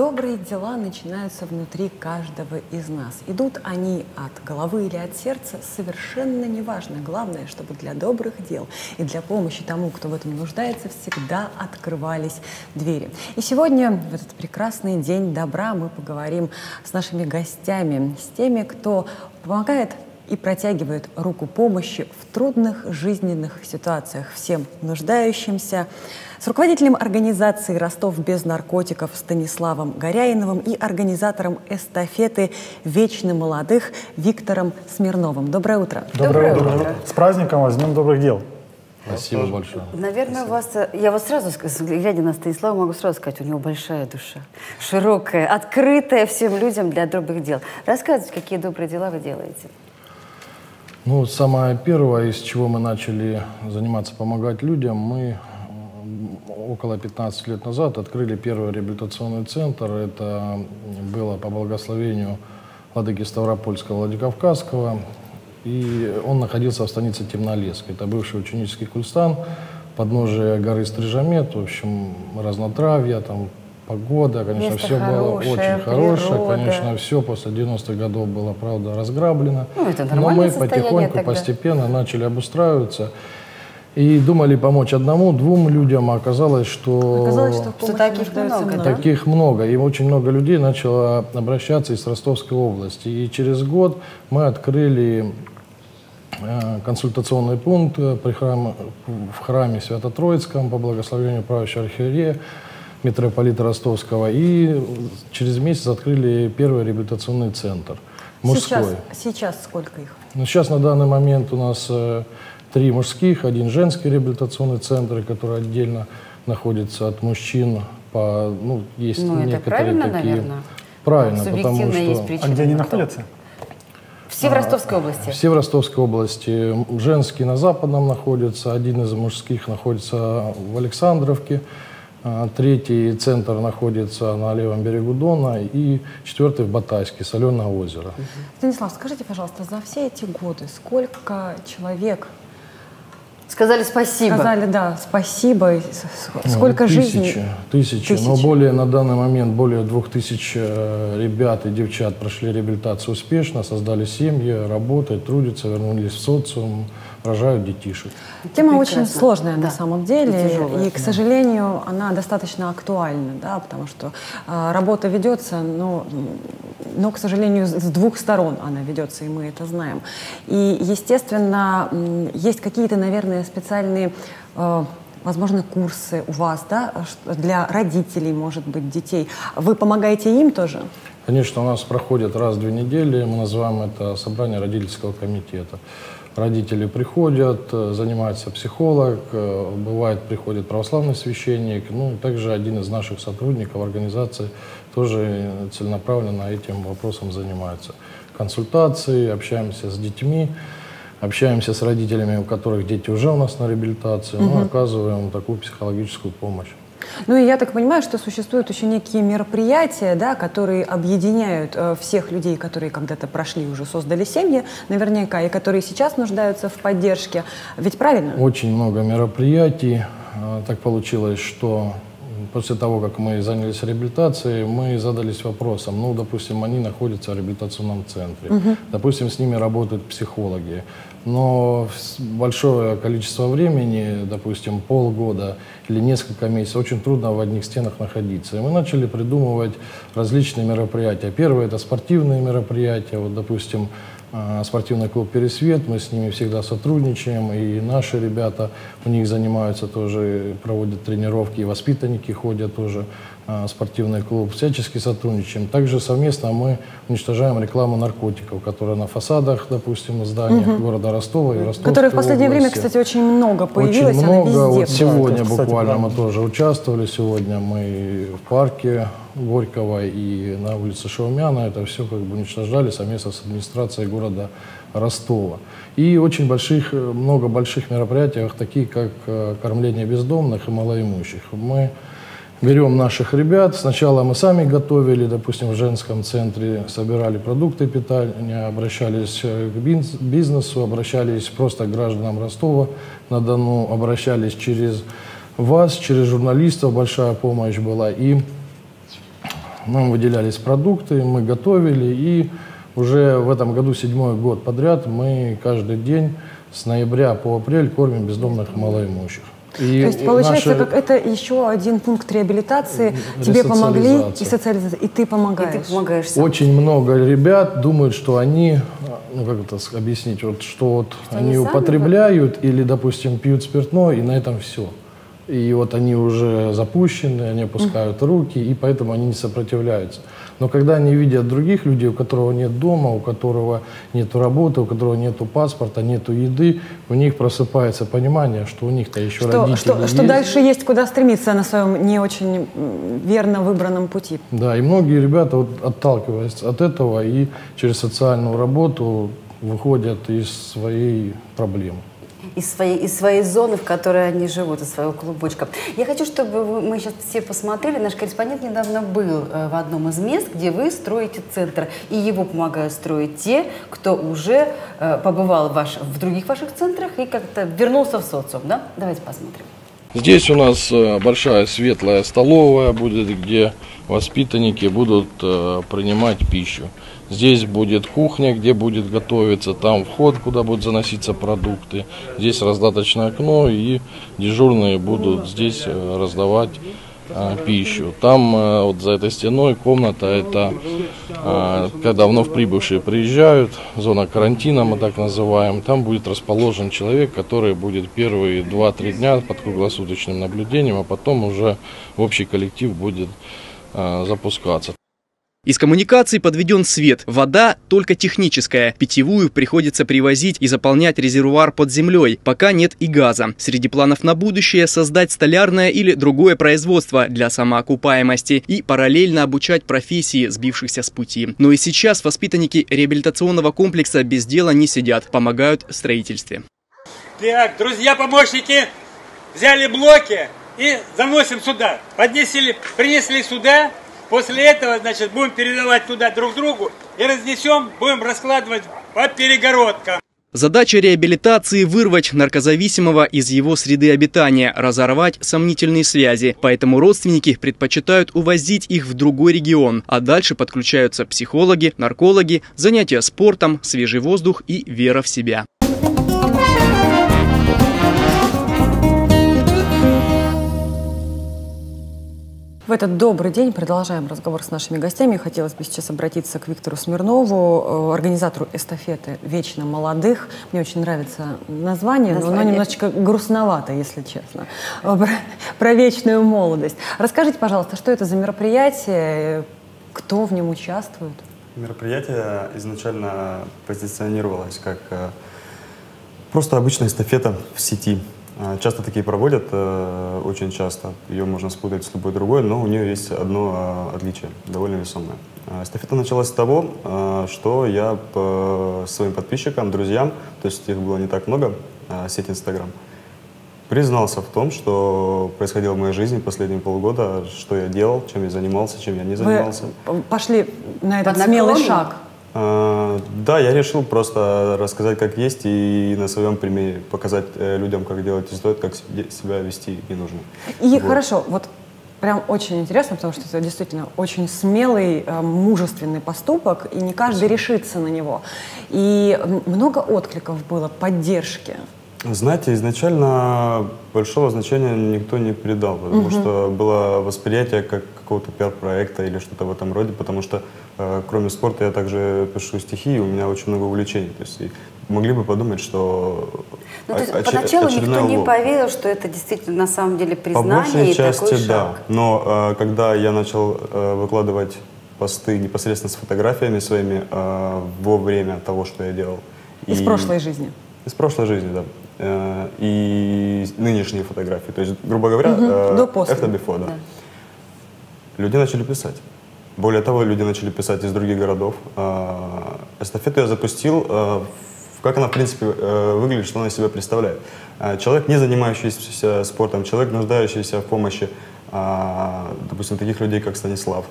Добрые дела начинаются внутри каждого из нас. Идут они от головы или от сердца, совершенно неважно. Главное, чтобы для добрых дел и для помощи тому, кто в этом нуждается, всегда открывались двери. И сегодня, в этот прекрасный день добра, мы поговорим с нашими гостями, с теми, кто помогает и протягивает руку помощи в трудных жизненных ситуациях всем нуждающимся, с руководителем организации «Ростов без наркотиков» Станиславом Горяиновым и организатором эстафеты «Вечно молодых» Виктором Смирновым. Доброе утро. Доброе утро. С праздником вас, с Днем добрых дел. Спасибо большое. Наверное, я сразу, глядя на Станислава, могу сразу сказать, у него большая душа, широкая, открытая всем людям для добрых дел. Рассказывайте, какие добрые дела вы делаете. Ну, самое первое, из чего мы начали заниматься, помогать людям, мы около 15 лет назад открыли первый реабилитационный центр. Это было по благословению Владыки Ставропольского Владикавказского, и он находился в станице Темнолеская. Это бывший ученический кульстан, подножие горы Стрижамет, в общем, разнотравья, там погода, конечно, место все хорошее, было очень хорошее, природа. Конечно, все после 90-х годов было, правда, разграблено, но мы потихоньку, постепенно начали обустраиваться и думали помочь одному-двум людям, а оказалось, что таких много, и очень много людей начало обращаться из Ростовской области, и через год мы открыли консультационный пункт в храме Свято-Троицком по благословению правящего архиерея, митрополита Ростовского, и через месяц открыли первый реабилитационный центр мужской. Сейчас сколько их? Ну, сейчас на данный момент у нас 3 мужских, 1 женский реабилитационный центр, который отдельно находится от мужчин. Правильно, потому что... А где они находятся? Все в Ростовской области? Все в Ростовской области. Женский на Западном находится, один из мужских находится в Александровке, третий центр находится на левом берегу Дона, и 4-й в Батайске, Соленое озеро. Станислав, скажите, пожалуйста, за все эти годы сколько человек сказали спасибо? Сказали, да, спасибо. Сколько жизней? Тысячи. Но на данный момент более 2000 ребят и девчат прошли реабилитацию успешно, создали семьи, работают, трудятся, вернулись в социум, рожают детишек. Тема очень сложная, да, на самом деле, и, к сожалению, она достаточно актуальна, да, потому что работа ведется, но, к сожалению, с двух сторон она ведется, и мы это знаем. И, естественно, есть какие-то, наверное, специальные, возможно, курсы у вас, да, для родителей, может быть, детей. Вы помогаете им тоже? Конечно, у нас проходит раз в 2 недели, мы называем это собрание родительского комитета. Родители приходят, занимается психолог, бывает, приходит православный священник, ну и также один из наших сотрудников организации тоже целенаправленно этим вопросом занимается. Консультации, общаемся с детьми, общаемся с родителями, у которых дети уже у нас на реабилитации, но оказываем такую психологическую помощь. Ну и я так понимаю, что существуют еще некие мероприятия, да, которые объединяют всех людей, которые когда-то прошли, уже создали семьи, наверняка, и которые сейчас нуждаются в поддержке. Ведь правильно? Очень много мероприятий. Так получилось, что после того, как мы занялись реабилитацией, мы задались вопросом, ну, допустим, они находятся в реабилитационном центре, допустим, с ними работают психологи, но большое количество времени, допустим, полгода или несколько месяцев, очень трудно в одних стенах находиться. И мы начали придумывать различные мероприятия. Первое – это спортивные мероприятия, вот, допустим, спортивный клуб «Пересвет», мы с ними всегда сотрудничаем, и наши ребята, у них занимаются тоже, проводят тренировки, и воспитанники ходят тоже, спортивный клуб, всячески сотрудничаем. Также совместно мы уничтожаем рекламу наркотиков, которая на фасадах, допустим, зданий города Ростова и Ростовской области. Которых в последнее время, кстати, очень много появилось, очень много, она везде. Вот сегодня буквально мы тоже участвовали, сегодня мы в парке Горького и на улице Шаумяна это все как бы уничтожали совместно с администрацией города Ростова. И очень много больших мероприятий, такие как кормление бездомных и малоимущих. Мы берем наших ребят, сначала мы сами готовили, допустим, в женском центре собирали продукты питания, обращались к бизнесу, обращались просто к гражданам Ростова-на-Дону, обращались через вас, через журналистов, большая помощь была. И Нам выделялись продукты, мы готовили, и уже в этом году 7-й год подряд мы каждый день с ноября по апрель кормим бездомных малоимущих. И то есть, получается, как это еще один пункт реабилитации. Тебе помогли и социализация, и ты помогаешь. И ты помогаешь сам. Очень много ребят думают, что они, ну как это объяснить, вот, что они употребляют или, допустим, пьют спиртное, и на этом все. И вот они уже запущены, они опускают руки, и поэтому они не сопротивляются. Но когда они видят других людей, у которого нет дома, у которого нет работы, у которого нет паспорта, нет еды, у них просыпается понимание, что у них-то еще родители есть. Что дальше есть куда стремиться на своем не очень верно выбранном пути. Да, и многие ребята, вот, отталкиваясь от этого, и через социальную работу выходят из своей проблемы. Из своей зоны, в которой они живут, из своего клубочка. Я хочу, чтобы мы сейчас все посмотрели. Наш корреспондент недавно был в одном из мест, где вы строите центр. И его помогают строить те, кто уже побывал в других ваших центрах и как-то вернулся в социум. Да? Давайте посмотрим. Здесь у нас большая светлая столовая будет, где воспитанники будут принимать пищу. Здесь будет кухня, где будет готовиться, там вход, куда будут заноситься продукты. Здесь раздаточное окно, и дежурные будут здесь раздавать пищу. Там вот за этой стеной комната, это когда вновь прибывшие приезжают, зона карантина мы так называем. Там будет расположен человек, который будет первые 2-3 дня под круглосуточным наблюдением, а потом уже в общий коллектив будет запускаться. Из коммуникаций подведен свет, вода только техническая. Питьевую приходится привозить и заполнять резервуар под землей, пока нет и газа. Среди планов на будущее создать столярное или другое производство для самоокупаемости и параллельно обучать профессии сбившихся с пути. Но и сейчас воспитанники реабилитационного комплекса без дела не сидят, помогают в строительстве. Так, друзья-помощники, взяли блоки и заносим сюда. Принесли сюда. После этого, значит, будем передавать туда друг другу и разнесем, будем раскладывать по перегородкам. Задача реабилитации – вырвать наркозависимого из его среды обитания, разорвать сомнительные связи. Поэтому родственники предпочитают увозить их в другой регион. А дальше подключаются психологи, наркологи, занятия спортом, свежий воздух и вера в себя. В этот добрый день продолжаем разговор с нашими гостями. Хотелось бы сейчас обратиться к Виктору Смирнову, организатору эстафеты «Вечно молодых». Мне очень нравится название, но оно немножечко грустновато, если честно. Про вечную молодость. Расскажите, пожалуйста, что это за мероприятие, кто в нем участвует? Мероприятие изначально позиционировалось как просто обычная эстафета в сети. Часто такие проводят, очень часто. Ее можно спутать с любой другой, но у нее есть одно отличие, довольно весомое. Эстафета началась с того, что я своим подписчикам, друзьям, то есть их было не так много, сеть Инстаграм, признался в том, что происходило в моей жизни последние полгода, что я делал, чем я занимался, чем я не занимался. Вы пошли на этот смелый шаг. Да, я решил просто рассказать, как есть, и на своем примере показать людям, как делать не стоит, как себя вести не нужно. И вот. Хорошо, вот прям очень интересно, потому что это действительно очень смелый, мужественный поступок, и не каждый решится на него. И много откликов было, поддержки. Знаете, изначально большого значения никто не придал, потому что было восприятие как какого-то пиар-проекта или что-то в этом роде, потому что кроме спорта я также пишу стихи, и у меня очень много увлечений. То есть могли бы подумать, что... Ну, то есть поначалу никто не поверил, что это действительно на самом деле признание. По большей части, да. Но когда я начал выкладывать посты непосредственно с фотографиями своими во время того, что я делал. Из прошлой жизни. Из прошлой жизни, да. И нынешние фотографии. То есть, грубо говоря, after-before, да. Люди начали писать. Более того, люди начали писать из других городов. Эстафету я запустил, как она, в принципе, выглядит, что она из себя представляет. Человек, не занимающийся спортом, человек, нуждающийся в помощи, допустим, таких людей, как Станислав.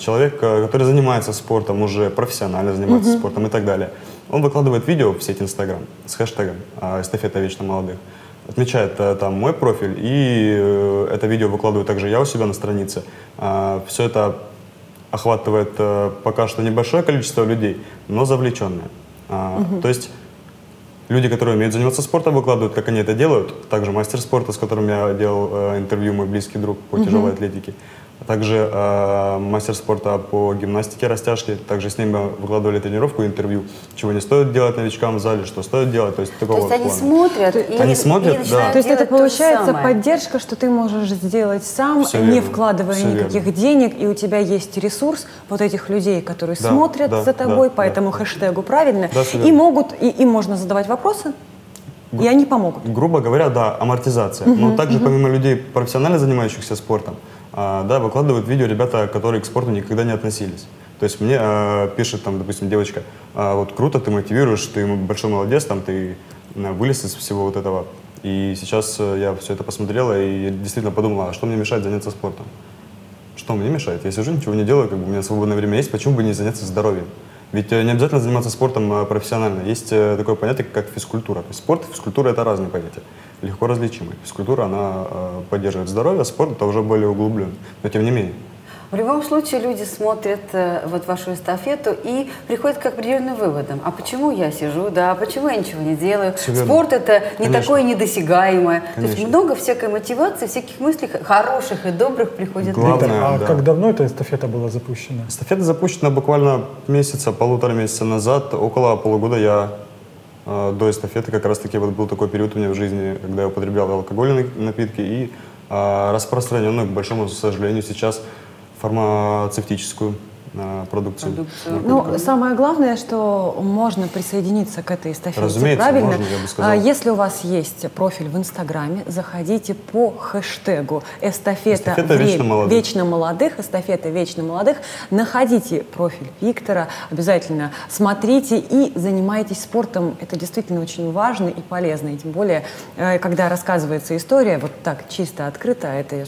Человек, который занимается спортом уже, профессионально занимается спортом и так далее. Он выкладывает видео в сеть Инстаграм с хэштегом «Эстафета вечно молодых». Отмечает там мой профиль, и это видео выкладываю также я у себя на странице. Все это охватывает пока что небольшое количество людей, но завлеченные. То есть люди, которые умеют заниматься спортом, выкладывают, как они это делают. Также мастер спорта, с которым я делал интервью, мой близкий друг по тяжелой атлетике. Также мастер спорта по гимнастике, растяжке. Также с ними выкладывали тренировку и интервью. Чего не стоит делать новичкам в зале, что стоит делать. То есть, такого плана. Они смотрят, да. То есть это получается поддержка, что ты можешь сделать сам, не вкладывая никаких денег. И у тебя есть ресурс вот этих людей, которые смотрят за тобой по этому хэштегу, правильно? И могут, им можно задавать вопросы. И они помогут. Грубо говоря, да, амортизация. Но также помимо людей, профессионально занимающихся спортом, да, выкладывают видео ребята, которые к спорту никогда не относились. То есть мне пишет, там, допустим, девочка, вот круто, ты мотивируешь, ты большой молодец, там, ты вылез из всего вот этого. И сейчас я все это посмотрела и действительно подумала, а что мне мешает заняться спортом? Что мне мешает? Я сижу, ничего не делаю, как бы у меня свободное время есть, почему бы не заняться здоровьем? Ведь не обязательно заниматься спортом профессионально. Есть такое понятие, как физкультура. То есть спорт и физкультура — это разные понятия, легко различимые. Физкультура, она поддерживает здоровье, а спорт — это уже более углублен, но тем не менее. В любом случае люди смотрят вот вашу эстафету и приходят к определенным выводам. А почему я сижу, да, а почему я ничего не делаю? Всегда. Спорт — это не такое недосягаемое. Конечно. То есть много всякой мотивации, всяких мыслей хороших и добрых приходит. Главное, как давно эта эстафета была запущена? Эстафета запущена буквально полутора месяца назад, около полугода. Я до эстафеты как раз-таки вот был такой период у меня в жизни, когда я употреблял алкогольные напитки и распространенную, к большому сожалению, сейчас фармацевтическую продукцию. Ну, самое главное, что можно присоединиться к этой эстафете, правильно? Можно, я бы сказал. Если у вас есть профиль в Инстаграме, заходите по хэштегу «Эстафета Вечно Молодых», «Эстафета Вечно Молодых». Находите профиль Виктора, обязательно смотрите и занимайтесь спортом. Это действительно очень важно и полезно. И тем более, когда рассказывается история вот так чисто, открыто, это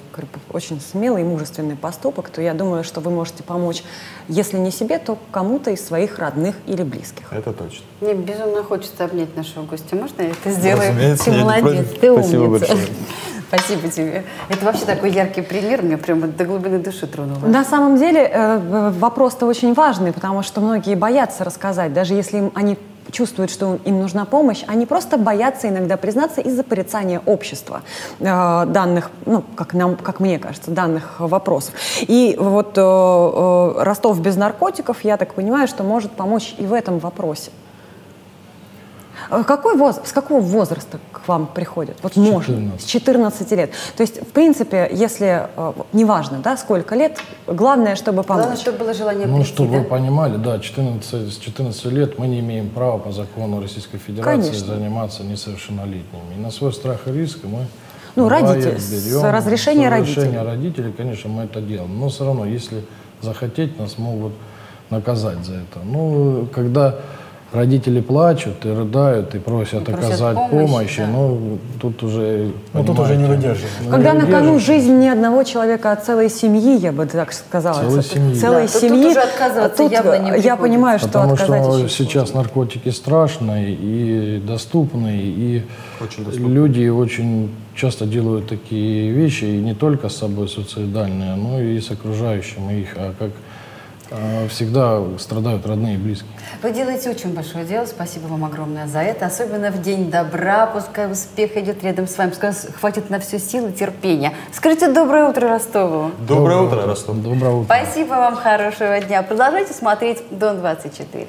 очень смелый и мужественный поступок, то я думаю, что вы можете помочь. Если не себе, то кому-то из своих родных или близких. Это точно. Мне безумно хочется обнять нашего гостя. Можно я это сделаю? Ты молодец, ты умница. Спасибо тебе. Это вообще такой яркий пример, меня прямо до глубины души тронуло. На самом деле вопрос-то очень важный, потому что многие боятся рассказать, даже если они чувствуют, что им нужна помощь, они просто боятся иногда признаться из-за порицания общества данных, ну, как мне кажется, данных вопросов. И вот «Ростов без наркотиков», я так понимаю, что может помочь и в этом вопросе. С какого возраста к вам приходят? Вот можно. С 14 лет. То есть, в принципе, если, неважно, да, сколько лет, главное, чтобы помочь. Главное, чтобы было желание прийти, чтобы вы понимали, да, с 14 лет мы не имеем права по закону Российской Федерации заниматься несовершеннолетними. И на свой страх и риск мы... Ну, родители, с разрешения родителей. С разрешения родителей, конечно, мы это делаем. Но все равно, если захотеть, нас могут наказать за это. Ну, когда... Родители плачут и рыдают, и просят оказать помощь, но тут уже... Ну, тут уже не выдержишь. Когда на кону жизнь не одного человека, а целой семьи, я бы так сказала. Целой семьи. Целой семьи. Тут я понимаю, что отказать... Потому что сейчас наркотики страшные и доступные, и люди очень часто делают такие вещи, и не только с собой суицидальные, но и с окружающим их, всегда страдают родные и близкие. Вы делаете очень большое дело, спасибо вам огромное за это, особенно в День добра, пускай успех идет рядом с вами, пускай хватит на все силы и терпения. Скажите «Доброе утро Ростову». Доброе утро, Ростов. Доброе утро. Спасибо вам, хорошего дня. Продолжайте смотреть Дон 24.